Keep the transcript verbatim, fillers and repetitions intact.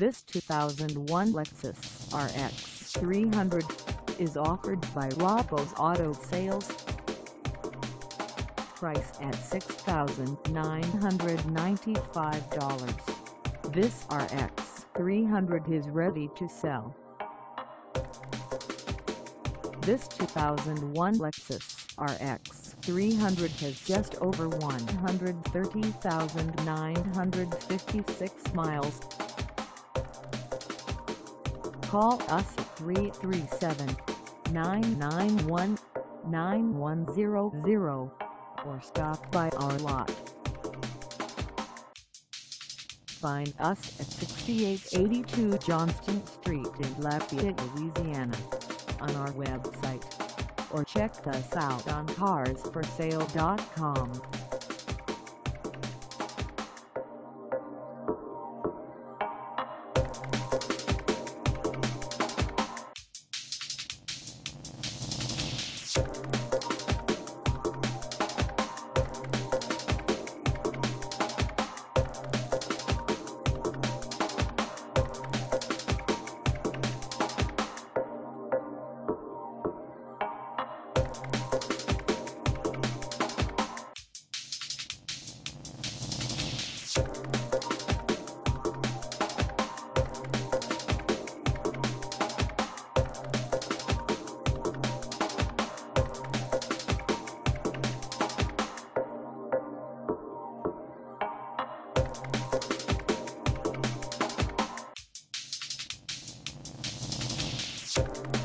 This two thousand one Lexus R X three hundred is offered by Rabeaux's Auto Sales. Price at six thousand nine hundred ninety-five dollars. This R X three hundred is ready to sell. This two thousand one Lexus R X three hundred has just over one hundred thirty thousand nine hundred fifty-six miles. Call us at three three seven, nine nine one, nine one zero zero or stop by our lot. Find us at sixty-eight eighty-two Johnston Street in Lafayette, Louisiana on our website, or check us out on cars for sale dot com. We'll be right back.